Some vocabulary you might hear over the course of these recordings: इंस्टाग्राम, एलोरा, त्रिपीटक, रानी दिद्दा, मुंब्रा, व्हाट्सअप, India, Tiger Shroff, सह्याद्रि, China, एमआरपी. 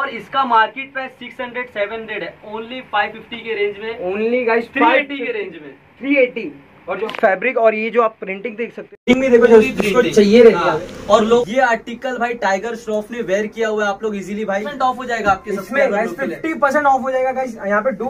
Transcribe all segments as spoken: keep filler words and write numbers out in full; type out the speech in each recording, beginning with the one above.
और इसका market price six hundred seven hundred है, ओनली फाइव फिफ्टी के रेंज में, ओनली गाइस थ्री एटी के रेंज में, थ्री एटी। और जो फैब्रिक और ये जो आप प्रिंटिंग देख सकते हैं देखो जिसको चाहिए रहेगा। और लोग ये आर्टिकल भाई टाइगर श्रॉफ ने वेयर किया हुआ है, आप लोग इजीली भाई ऑफ हो जाएगा आपके फिफ्टी परसेंट ऑफ हो जाएगा गाइस यहाँ पे do.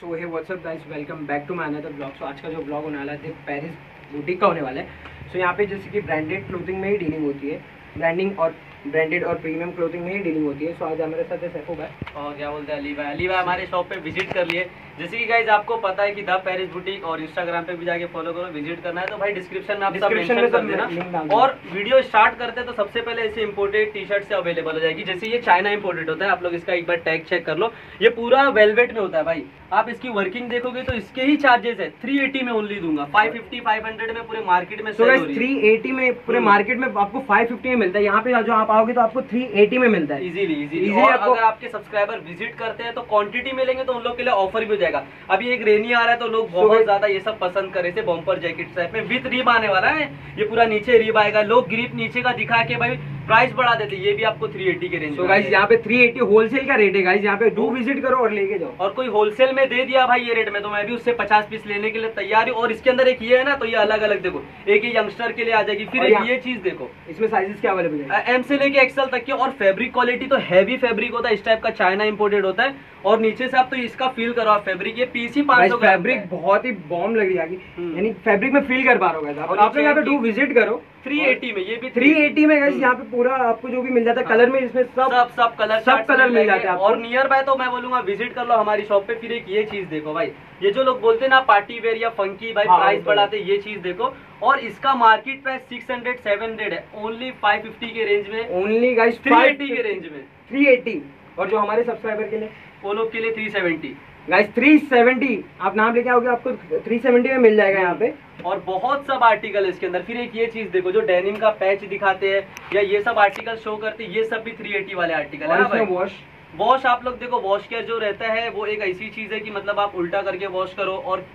So hey व्हाट्सअप guys, welcome back to my another blog. सो आज का जो ब्लॉग होने वाला है पेरिस बुटीक का होने वाला है। सो so, यहाँ पे जैसे कि ब्रांडेड क्लोथिंग में ही डीलिंग होती है, ब्रांडिंग और ब्रांडेड और प्रीमियम क्लोथिंग में ही डीलिंग होती है। सो so, आज हमारे साथ है सैफो भाई और क्या बोलते हैं अली भाई। अली भाई हमारे शॉप पे विजिट कर लिए, जैसे कि गाइज आपको पता है कि द पेरिस बुटीक, और इंस्टाग्राम पे भी जाके फॉलो करो। विजिट करना है तो भाई डिस्क्रिप्शन में आप सब मेंशन कर देना। और वीडियो स्टार्ट करते हैं तो सबसे पहले ऐसे इम्पोर्टेड टी शर्ट से अवेलेबल हो जाएगी। जैसे ये चाइना इम्पोर्टेड होता है, आप लोग इसका एक बार टैग चेक कर लो, ये पूरा वेलवेट में होता है भाई। आप इसकी वर्किंग देखोगे तो इसके ही चार्जेस है, थ्री एटी में ओनली दूंगा, फाइव फिफ्टी फाइव हंड्रेड में पूरे मार्केट में सेल हो रही है। थ्री एटी में पूरे मार्केट में आपको फाइव फिफ्टी में मिलता है, यहाँ पे जो आप आओगे तो आपको थ्री एटी में मिलता है इजीली इजीली। और अगर आपके सब्सक्राइबर विजिट करते हैं तो क्वांटिटी में लेंगे तो उन लोग के लिए ऑफर भी हो जाएगा। अभी एक रेनी आ रहा है तो लोग बहुत ज्यादा ये सब पसंद कर रहे थे, बम्पर जैकेट टाइप में विद रिब आने वाला है, ये पूरा नीचे रिब आएगा। लोग ग्रिप नीचे का दिखा के भाई प्राइस बढ़ा देते, ये भी आपको थ्री एटी के रेंज। so गाइस यहाँ पे थ्री एटी होलसेल का रेट है गाइस, यहाँ पे डू विजिट करो और लेके जाओ। और कोई होलसेल में दे दिया भाई ये रेट में तो मैं भी उससे पचास पीस लेने के लिए तैयार हूँ। और इसके अंदर एक ये है ना, तो ये अलग अलग देखो, एक ये यंगस्टर के लिए आ जाएगी, फिर ये चीज देखो इसमें साइजेस क्या अवेलेबल है, एम से लेके एक्सएल तक के। और फैब्रिक क्वालिटी तो हैवी फैब्रिक होता है, इस टाइप का चाइना इम्पोर्टेड होता है। और नीचे से आप तो इसका फील करो फैब्रिक, ये पीस ही पाँच सौ का फैब्रिक बहुत ही बॉम्ब लग जाएगी, यानी फैब्रिक में फील कर पा रहा होगा। आप लोग यहाँ पे डू विजिट करो थ्री एटी में, ये भी थ्री एटी में गाइस यहाँ पे पूरा आपको जो भी मिल जाता है कलर में, इसमें सब सब सब कलर सब कलर मिल जाते हैं। और नियर बाय तो मैं बोलूंगा विजिट कर लो हमारी शॉप पे। फिर एक ये चीज देखो भाई, ये जो लोग बोलते हैं ना पार्टी वेयर या फंकी, भाई प्राइस बढ़ाते, ये चीज देखो। और इसका market price six hundred seven hundred है, ओनली फाइव फिफ्टी के रेंज में, ओनली गाइस थ्री एटी के रेंज में, थ्री एटी। और जो हमारे सब्सक्राइबर के लिए वो लोग के लिए three seventy guys, three seventy आप नाम लेके आओगे आपको थ्री सेवेंटी में मिल जाएगा यहाँ पे। और बहुत सब आर्टिकल इसके अंदर। फिर एक ये चीज देखो, जो डेनिम का पैच दिखाते हैं या ये सब आर्टिकल शो करते हैं, ये सब भी थ्री एटी वाले आर्टिकल है भाई। वॉश वॉश आप लोग देखो, वॉश केयर जो रहता है वो एक ऐसी चीज है कि मतलब आप उल्टा करके वॉश करो। और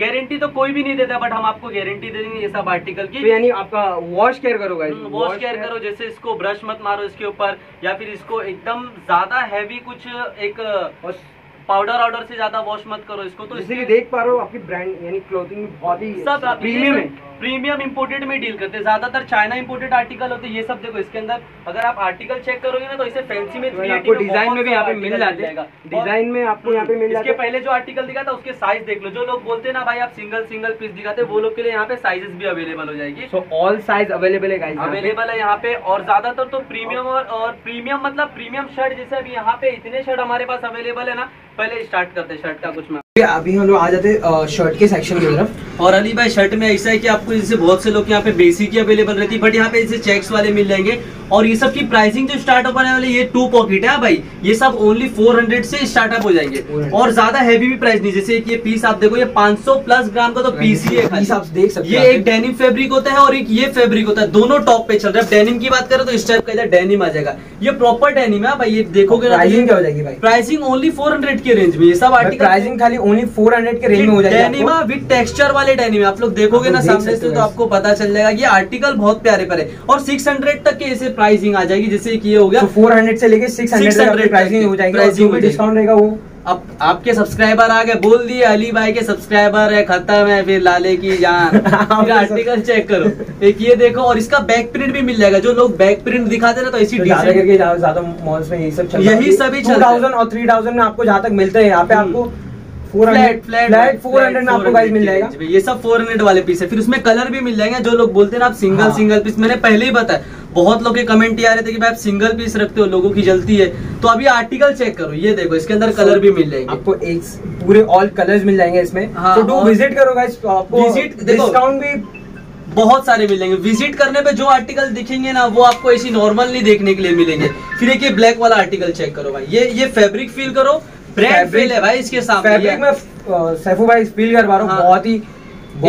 गारंटी तो कोई भी नहीं देता, बट हम आपको गारंटी दे देंगे ये सब आर्टिकल की, तो यानी आपका वॉश केयर करो गाइस, वॉश केयर करो। जैसे इसको ब्रश मत मारो इसके ऊपर, या फिर इसको एकदम ज्यादा हैवी कुछ एक पाउडर ऑर्डर से ज्यादा वॉश मत करो इसको। तो इसलिए देख पा रहे हो आपकी ब्रांड यानी क्लोथिंग बहुत ही सब प्रीमियम है, प्रीमियम इंपोर्टेड में डील करते हैं। ज्यादातर चाइना इंपोर्टेड आर्टिकल होते हैं। ये सब देखो इसके अंदर अगर आप आर्टिकल चेक करोगे ना तो इसे फैंसी में आपको डिजाइन में भी यहाँ पे मिल जाएगा, डिजाइन में आपको यहाँ पे मिल जाएगा। इसके पहले जो आर्टिकल दिखा था उसके साइज देख लो, जो लोग बोलते हैं ना भाई आप सिंगल सिंगल पीस दिखाते, वो लोग के लिए यहाँ पे साइजेस भी अवेलेबल हो जाएगी। सो ऑल साइज अवेलेबल है, अवेलेबल है यहाँ पे। और ज्यादातर तो प्रीमियम, और प्रीमियम मतलब प्रीमियम शर्ट, जैसे अभी यहाँ पे इतने शर्ट हमारे पास अवेलेबल है ना। पहले स्टार्ट करते शर्ट का कुछ में, अभी हम लोग आ जाते हैं शर्ट के सेक्शन की तरफ। और अली भाई शर्ट में ऐसा है कि आपको जैसे बहुत से लोग यहाँ पे बेसिक ही अवेलेबल रहती है, बट यहाँ पे जैसे चेक्स वाले मिल जाएंगे। और ये सब की प्राइसिंग जो स्टार्ट होने वाले, ये टू पॉकेट है भाई, ये सब ओनली फोर हंड्रेड से स्टार्टअप हो जाएंगे। और ज्यादा हैवी भी प्राइस नहीं, जैसे ये पीस आप देखो, ये पाँच सौ प्लस ग्राम का तो पीस ही है, आप देख सकते हैं। ये एक डेनिम फैब्रिक होता है और एक ये फैब्रिक होता है, दोनों टॉप पे चल रहा है। डेनिम की बात करें तो इस टाइप का डेनिम आ जाएगा, ये प्रॉपर डेनिम है भाई, ये देखोगे प्राइसिंग क्या हो जाएगी भाई, प्राइसिंग ओनली फोर हंड्रेड के रेंज में। ये सब आर्टिकल प्राइसिंग खाली ओनली फोर हंड्रेड के रेंज में हो जाएगा, डेनिम विद टेक्सचर वाले डेनिम। आप लोग देखोगे ना सामने से तो आपको पता चल जाएगा, ये आर्टिकल बहुत प्यारे प्यारे। और सिक्स हंड्रेड तक के इसे प्राइसिंग आ जाएगी, जैसे कि ये हो गया तो फोर हंड्रेड से लेके सिक्स हंड्रेड तक प्राइसिंग हो जाएगी। प्राइसिंग में डिस्काउंट रहेगा वो, अब आपके सब्सक्राइबर आ गए, बोल दिए अली भाई के सब्सक्राइबर है, खत्म है फिर लाले की जान। फिर आर्टिकल चेक करो, एक ये देखो। और इसका बैक प्रिंट भी मिल जाएगा, जो लोग बैक प्रिंट दिखाते ना तो इसी डिजाइन करके ज्यादा मॉल्स में यही सब चल रहा है, यही सभी टू थाउज़ेंड और थ्री थाउज़ेंड में आपको जहां तक मिलते हैं। यहाँ पे आपको फ्लैट फ्लैट फोर हंड्रेड में आपको गाइस मिल जाएगा, ये सब फोर हंड्रेड वाले पीस है। फिर उसमें कलर भी मिल जाएंगे, जो लोग बोलते हैं आप सिंगल सिंगल पीस, मैंने पहले ही बताया, बहुत लोग के कमेंट ये आ रहे थे कि भाई आप सिंगल पीस रखते हो, लोगों की जलती है। तो अभी आर्टिकल चेक करो, ये देखो इसके अंदर कलर भी मिल जाएंगे आपको, एक पूरे ऑल कलर्स मिल जाएंगे इसमें। हाँ, तो डू विजिट करो गाइस, आपको डिस्काउंट भी बहुत सारे मिलेंगे। विजिट करने पे जो आर्टिकल दिखेंगे ना वो आपको ऐसी नॉर्मल नहीं देखने के लिए मिलेंगे। फिर एक ये ब्लैक वाला आर्टिकल चेक करो भाई, ये ये फैब्रिक फील करो, ब्रांड फील है भाई इसके सामने, फैब्रिक में सैफू भाई फील कर पा रहा हूं, बहुत ही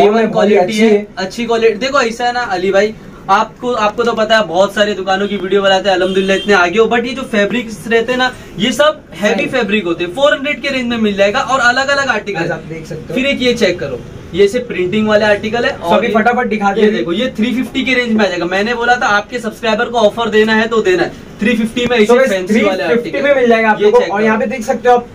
एवन क्वालिटी है, अच्छी क्वालिटी। देखो ऐसा है ना अली भाई, आपको आपको तो पता है बहुत सारी दुकानों की वीडियो बनाते हैं, अल्हम्दुलिल्लाह इतने आगे हो, बट ये जो फैब्रिक्स रहते हैं ना ये सब हैवी फैब्रिक होते हैं, फोर हंड्रेड के रेंज में मिल जाएगा। और अलग अलग आर्टिकल आप देख सकते हो। फिर एक ये चेक करो, ये से प्रिंटिंग वाले आर्टिकल है, और फटाफट दिखा दे देखो, ये थ्री फिफ्टी के रेंज में आ जाएगा। मैंने बोला था आपके सब्सक्राइबर को ऑफर देना है तो देना है, तीन सौ पचास में इसी फैंसी वाला आर्टिकल में मिल जाएगा आप लोगों को। और यहाँ पे देख सकते हो आप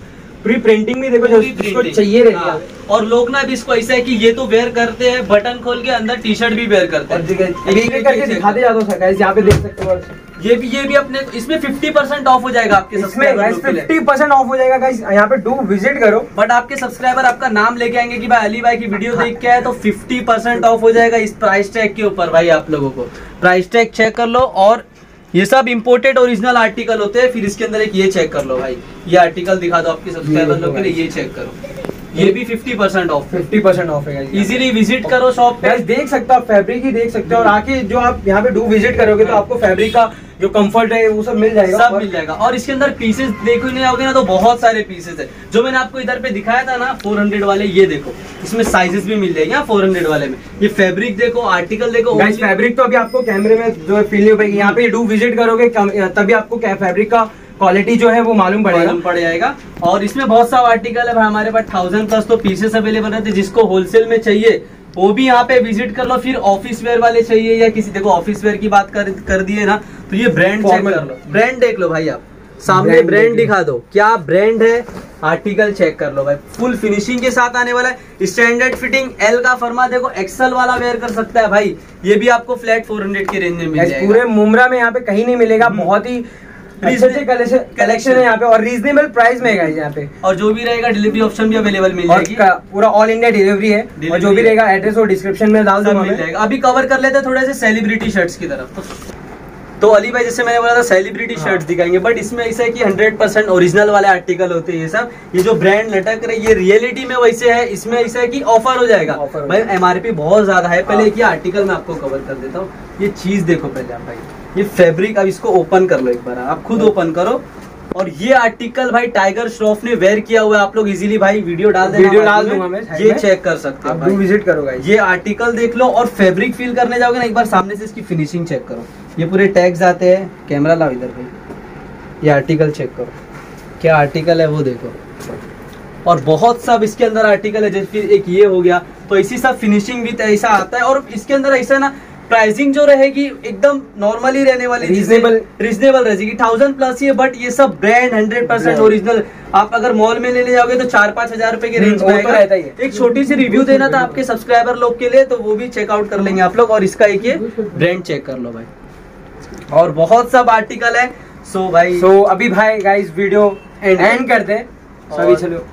प्री प्रिंटिंग भी देखो जो इसको चाहिए रहता है। और लोग ना अभी इसको ऐसा है कि ये तो वेयर करते हैं, बटन खोल के अंदर टी शर्ट भी वेयर करते हैं। ये करके दिखाते जाता हूं गाइस, यहाँ पे देख सकते हो। ये भी ये भी अपने इसमें फिफ्टी परसेंट ऑफ हो जाएगा आपके सब्सक्राइबर, फिफ्टी परसेंट ऑफ हो जाएगा गाइस। यहाँ पे डू विजिट करो, बट आपके सब्सक्राइबर आपका नाम लेके आएंगे कि भाई अली भाई की वीडियो देख के आए तो फिफ्टी परसेंट ऑफ हो जाएगा इस प्राइस टैग के ऊपर। भाई आप लोगों को प्राइस टैग चेक कर लो, और ये सब इम्पोर्टेड ओरिजिनल आर्टिकल होते हैं। फिर इसके अंदर एक ये चेक कर लो भाई, ये आर्टिकल दिखा दो आपके सब्सक्राइबर लोग के लिए, ये चेक करो। ये भी fifty percent off fifty percent off है। इजीली विजिट करो शॉप पे, देख सकते हो फैब्रिक ही देख सकते हो। और आके जो आप यहाँ पे डू विजिट करोगे तो आपको फैब्रिक का जो कंफर्ट है वो सब मिल जाएगा, सब मिल जाएगा। और इसके अंदर पीसेस देखो नहीं आओगे ना तो बहुत सारे पीसेस है। जो मैंने आपको इधर पे दिखाया था ना फोर हंड्रेड वाले, ये देखो इसमें साइजेस भी मिल जाएंगे फोर हंड्रेड वाले में। ये फैब्रिक देखो, आर्टिकल देखो गाइस, फैब्रिक तो अभी आपको कैमरे में जो फील नहीं होगी। यहाँ पे डू विजिट करोगे तभी आपको क्या फैब्रिक का क्वालिटी जो है वो मालूम पड़ेगा, पड़ जाएगा। और इसमें बहुत सा आर्टिकल है भाई हमारे पास, थाउजेंड प्लस तो पीसेस अवेलेबल रहते हैं। जिसको होलसेल में चाहिए वो भी यहाँ पे विजिट कर लो। फिर ऑफिस वेयर वाले चाहिए या किसी, देखो ऑफिस वेयर की बात कर कर दिए ना तो ये ब्रांड चेक कर लो, ब्रांड देख लो भाई, आप सामने ब्रांड दिखा दो क्या ब्रांड है, आर्टिकल चेक कर लो भाई। फुल फिनिशिंग के साथ आने वाला है, स्टैंडर्ड फिटिंग, एल का फर्मा देखो, एक्सल वाला वेयर कर सकता है भाई। ये भी आपको फ्लैट फोर हंड्रेड के रेंज में मिल जाएगा, पूरे मुंब्रा में यहाँ पे कहीं नहीं मिलेगा। बहुत ही कलेक्शन कलेक्शन है यहाँ पे और रीजनेबल प्राइस में है यहाँ पे। और जो भी रहेगा डिलीवरी ऑप्शन भी अवेलेबल मिल जाएगी, पूरा ऑल इंडिया डिलीवरी है। और जो भी रहेगा एड्रेस और डिस्क्रिप्शन में डाल दूंगा। अभी कवर कर लेते हैं थोड़े से सेलिब्रिटी शर्ट्स की तरफ। तो अली भाई जैसे मैंने बोला था सेलिब्रिटी हाँ। शर्ट्स दिखाएंगे, बट इसमें ऐसा है कि हंड्रेड परसेंट ओरिजिनल वाले आर्टिकल होते हैं ये सब। ये जो ब्रांड लटक रहे ये रियलिटी में वैसे है, इसमें ऐसा है कि ऑफर हो जाएगा भाई, एमआरपी बहुत ज्यादा है। पहले ये आर्टिकल मैं आपको कवर कर देता हूँ। ये चीज देखो पहले आप भाई, ये फैब्रिक, अब इसको ओपन कर लो एक बार, आप खुद ओपन करो। और ये आर्टिकल भाई टाइगर श्रॉफ ने वेयर किया हुआ है, आप लोग इजीली भाई वीडियो डाल देना, वीडियो डाल दूंगा मैं, ये चेक कर सकते हो, विजिट करो भाई। ये आर्टिकल देख लो और फैब्रिक फील करने जाओगे ना एक बार, सामने से इसकी फिनिशिंग चेक करो। ये पूरे टैग्स आते हैं, कैमरा लाओ इधर भाई, ये आर्टिकल चेक करो क्या आर्टिकल है वो देखो। और बहुत सब इसके अंदर आर्टिकल है, जैसे एक ये हो गया तो इसी सब फिनिशिंग भी ऐसा आता है। और इसके अंदर ऐसा ना प्राइसिंग जो रहेगी एकदम नॉर्मली रहने वाली, रीजनेबल रीजनेबल रहेगी, थाउजेंड प्लस ही है। बट ये सब ब्रांड हंड्रेड परसेंट ओरिजिनल, आप अगर मॉल में ले ले जाओगे तो चार पाँच हजार रुपए के रेंज में रहता है। एक छोटी सी रिव्यू देना था आपके सब्सक्राइबर लोग के लिए, तो वो भी चेकआउट कर लेंगे आप लोग। और इसका एक ये ब्रांड चेक कर लो भाई, और बहुत सब आर्टिकल है। सो भाई सो अभी भाई गाइज वीडियो एंड करते हैं, चलो।